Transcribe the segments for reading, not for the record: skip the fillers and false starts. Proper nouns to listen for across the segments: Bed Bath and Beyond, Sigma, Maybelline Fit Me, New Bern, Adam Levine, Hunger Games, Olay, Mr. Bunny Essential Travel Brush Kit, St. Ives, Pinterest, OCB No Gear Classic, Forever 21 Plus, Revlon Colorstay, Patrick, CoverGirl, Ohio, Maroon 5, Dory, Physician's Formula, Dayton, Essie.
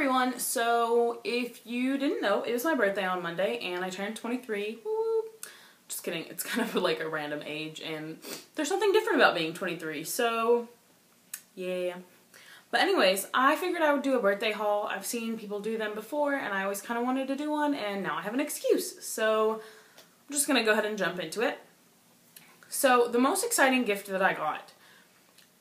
everyone, so if you didn't know, it was my birthday on Monday and I turned 23. Woo. Just kidding, it's kind of like a random age and there's something different about being 23, so yeah. But anyways, I figured I would do a birthday haul. I've seen people do them before and I always kind of wanted to do one and now I have an excuse. So I'm just gonna go ahead and jump into it. So the most exciting gift that I got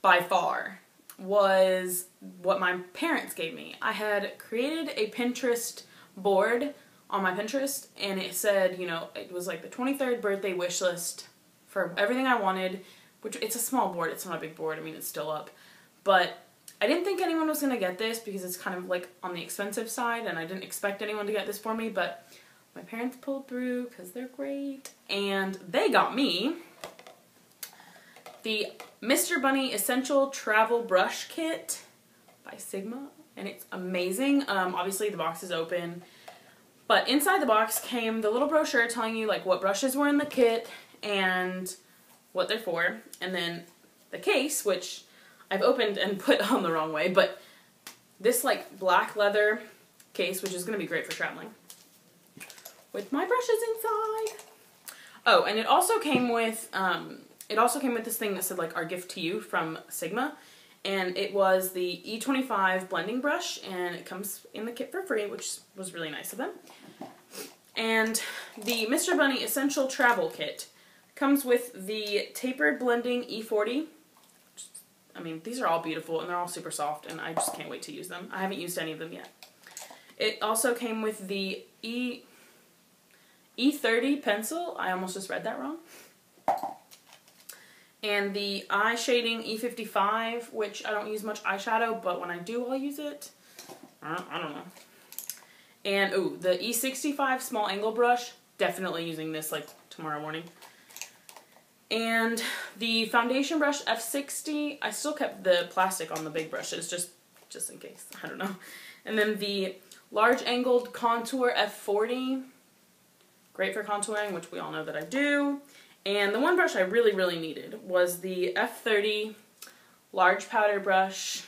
by far was what my parents gave me. I had created a Pinterest board on my Pinterest and it said, you know, it was like the 23rd birthday wish list for everything I wanted, which it's a small board, it's not a big board, I mean it's still up, but I didn't think anyone was gonna get this because it's kind of like on the expensive side and I didn't expect anyone to get this for me, but my parents pulled through because they're great and they got me the Mr. Bunny Essential Travel Brush Kit by Sigma, and it's amazing. Obviously the box is open, but inside the box came the little brochure telling you like what brushes were in the kit and what they're for, and then the case, which I've opened and put on the wrong way, but this like black leather case, which is going to be great for traveling with my brushes inside. Oh, and it also came with this thing that said like our gift to you from Sigma, and it was the E25 blending brush and it comes in the kit for free, which was really nice of them. And the Mr. Bunny Essential Travel Kit comes with the tapered blending E40. I mean, these are all beautiful and they're all super soft and I just can't wait to use them. I haven't used any of them yet. It also came with the E30 pencil. I almost just read that wrong. And the eye shading E55, which I don't use much eyeshadow, but when I do, I'll use it. I don't know. And, ooh, the E65 small angle brush. Definitely using this, like, tomorrow morning. And the foundation brush F60. I still kept the plastic on the big brushes, just in case. I don't know. And then the large angled contour F40. Great for contouring, which we all know that I do. And the one brush I really, really needed was the F30 large powder brush.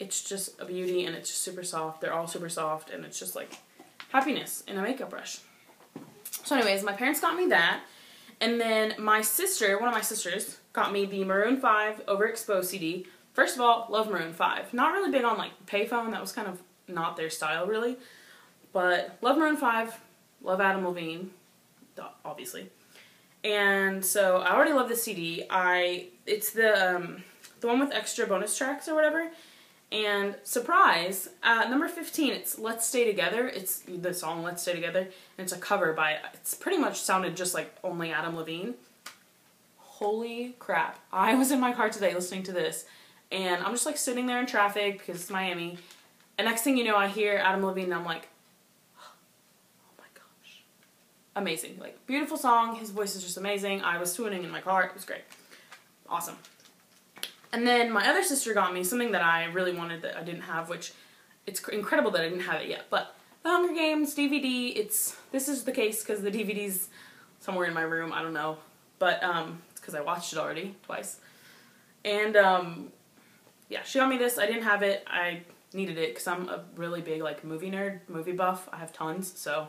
It's just a beauty and it's just super soft. They're all super soft and it's just like happiness in a makeup brush. So anyways, my parents got me that. And then my sister, one of my sisters, got me the Maroon 5 Overexposed CD. First of all, love Maroon 5. Not really big on like Payphone. That was kind of not their style really. But love Maroon 5. Love Adam Levine. Obviously. And so I already love this CD. It's the one with extra bonus tracks or whatever. And surprise, number 15, it's Let's Stay Together. It's the song Let's Stay Together. And it's a cover by, it's pretty much sounded just like only Adam Levine. Holy crap. I was in my car today listening to this. And I'm just like sitting there in traffic because it's Miami. And next thing you know, I hear Adam Levine and I'm like, amazing, like beautiful song, his voice is just amazing. I was swooning in my car, it was great, awesome. And then my other sister got me something that I really wanted that I didn't have, which it's incredible that I didn't have it yet, but the Hunger Games DVD. This is the case because the DVD's somewhere in my room, I don't know, but it's because I watched it already twice. And yeah, she got me this, I didn't have it, I needed it because I'm a really big like movie nerd, movie buff, I have tons, so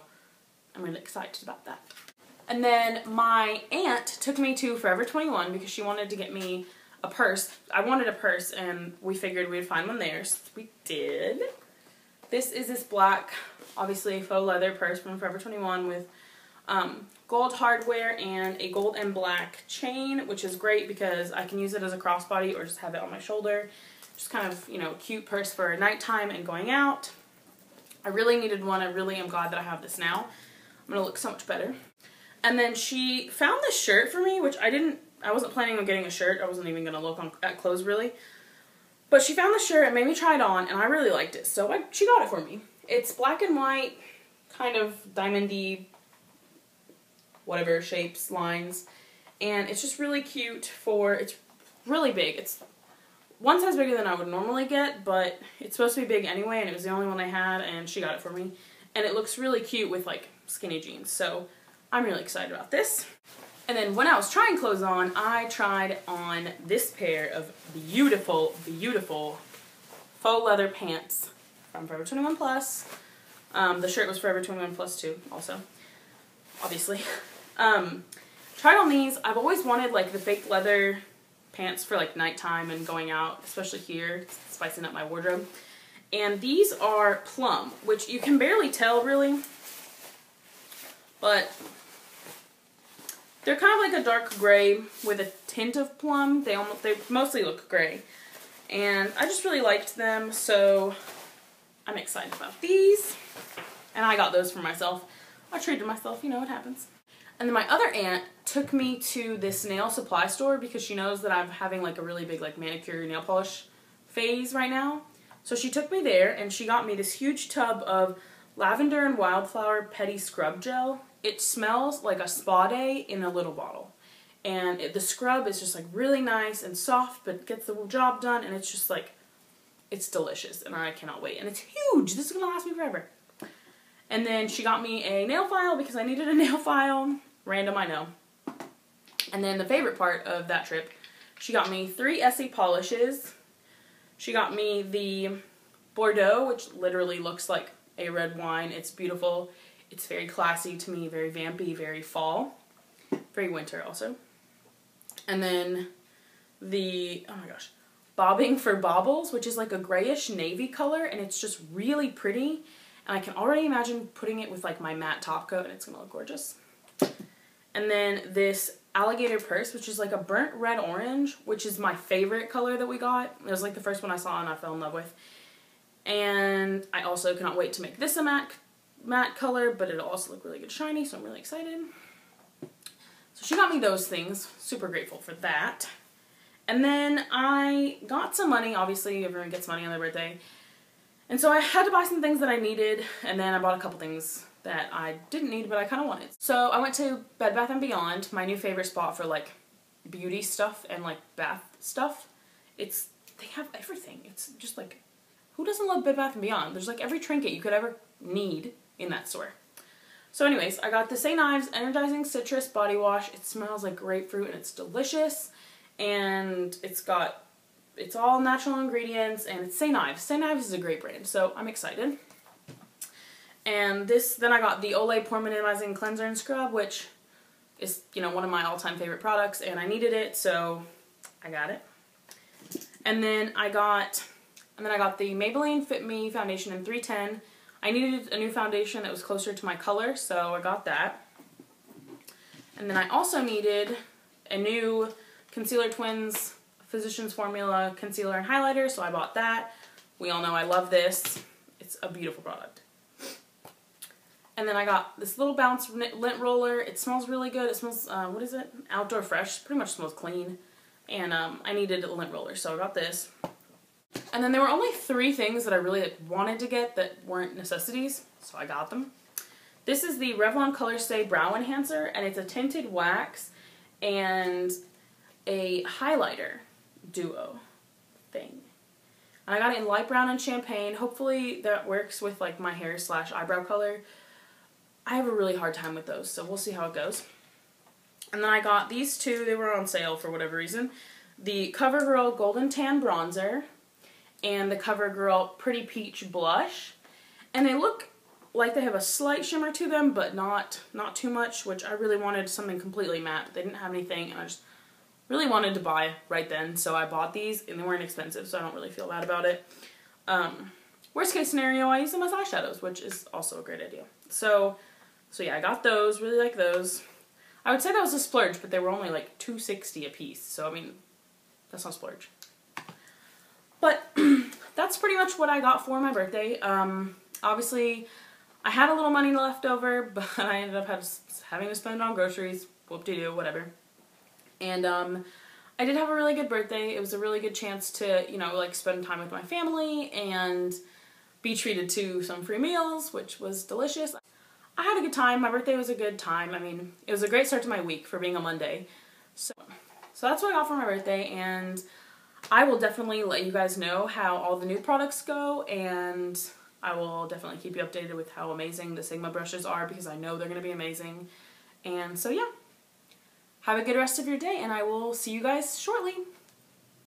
I'm really excited about that. And then my aunt took me to Forever 21 because she wanted to get me a purse. I wanted a purse and we figured we'd find one there, so we did. This is this black, obviously faux leather purse from Forever 21 with gold hardware and a gold and black chain, which is great because I can use it as a crossbody or just have it on my shoulder. Just kind of, you know, cute purse for nighttime and going out. I really needed one. I really am glad that I have this now. I'm gonna look so much better. And then she found this shirt for me, which I wasn't planning on getting a shirt. I wasn't even gonna look at clothes really. But she found the shirt and made me try it on and I really liked it. So she got it for me. It's black and white, kind of diamondy, whatever shapes, lines. And it's just really cute it's really big. It's one size bigger than I would normally get, but it's supposed to be big anyway and it was the only one I had and she got it for me. And it looks really cute with like skinny jeans, so I'm really excited about this. And then when I was trying clothes on, I tried on this pair of beautiful, beautiful faux leather pants from Forever 21 Plus. The shirt was Forever 21 Plus too, also, obviously. Tried on these. I've always wanted like the fake leather pants for like nighttime and going out, especially here, spicing up my wardrobe. And these are plum, which you can barely tell really, but they're kind of like a dark gray with a tint of plum. They mostly look gray. And I just really liked them, so I'm excited about these. And I got those for myself. I treated myself, you know, it happens. And then my other aunt took me to this nail supply store because she knows that I'm having like a really big like manicure nail polish phase right now. So she took me there and she got me this huge tub of lavender and wildflower Petty scrub gel. It smells like a spa day in a little bottle. And the scrub is just like really nice and soft, but gets the job done, and it's just like, it's delicious, and I cannot wait. And it's huge. This is gonna last me forever. And then she got me a nail file because I needed a nail file. Random, I know. And then the favorite part of that trip, she got me 3 Essie polishes. She got me the Bordeaux, which literally looks like a red wine. It's beautiful. It's very classy to me, very vampy, very fall, very winter also. And then the, oh my gosh, Bobbing for Baubles, which is like a grayish navy color, and it's just really pretty. And I can already imagine putting it with like my matte top coat, and it's gonna look gorgeous. And then this alligator purse, which is like a burnt red orange, which is my favorite color that we got. It was like the first one I saw and I fell in love with. And I also cannot wait to make this a matte color, but it'll also look really good shiny, so I'm really excited. So she got me those things. Super grateful for that. And then I got some money. Obviously, everyone gets money on their birthday. And so I had to buy some things that I needed, and then I bought a couple things that I didn't need, but I kind of wanted. So I went to Bed Bath and Beyond, my new favorite spot for like beauty stuff and like bath stuff. It's, they have everything. It's just like, who doesn't love Bed Bath and Beyond? There's like every trinket you could ever need in that store. So anyways, I got the St. Ives Energizing Citrus Body Wash. It smells like grapefruit and it's delicious. And it's got, it's all natural ingredients, and it's St. Ives. St. Ives is a great brand, so I'm excited. And this, then I got the Olay Pore Minimizing Cleanser and Scrub, which is, you know, one of my all-time favorite products, and I needed it, so I got it. And then I got the Maybelline Fit Me Foundation in 310. I needed a new foundation that was closer to my color, so I got that. And then I also needed a new Concealer Twins Physician's Formula Concealer and Highlighter, so I bought that. We all know I love this. It's a beautiful product. And then I got this little bounce lint roller. It smells really good. It smells, what is it? Outdoor Fresh. Pretty much smells clean. And I needed a lint roller, so I got this. And then there were only 3 things that I really like, wanted to get that weren't necessities, so I got them. This is the Revlon Colorstay Brow Enhancer, and it's a tinted wax and a highlighter duo thing. And I got it in light brown and champagne. Hopefully that works with like my hair / eyebrow color. I have a really hard time with those, so we'll see how it goes. And then I got these 2. They were on sale for whatever reason. The CoverGirl Golden Tan Bronzer and the CoverGirl Pretty Peach Blush. And they look like they have a slight shimmer to them, but not too much, which I really wanted something completely matte. They didn't have anything, and I just really wanted to buy right then, so I bought these, and they weren't expensive, so I don't really feel bad about it. Worst case scenario, I use them as eyeshadows, which is also a great idea. So yeah, I got those, really like those. I would say that was a splurge, but they were only like $2.60 a piece, so I mean, that's not a splurge. But that's pretty much what I got for my birthday. Obviously, I had a little money left over, but I ended up having to spend on groceries, whoop-de-doo, whatever. And I did have a really good birthday. It was a really good chance to, you know, like spend time with my family and be treated to some free meals, which was delicious. I had a good time. My birthday was a good time. I mean, it was a great start to my week for being a Monday. So that's what I got for my birthday, and I will definitely let you guys know how all the new products go, and I will definitely keep you updated with how amazing the Sigma brushes are, because I know they're going to be amazing. And so yeah, have a good rest of your day, and I will see you guys shortly.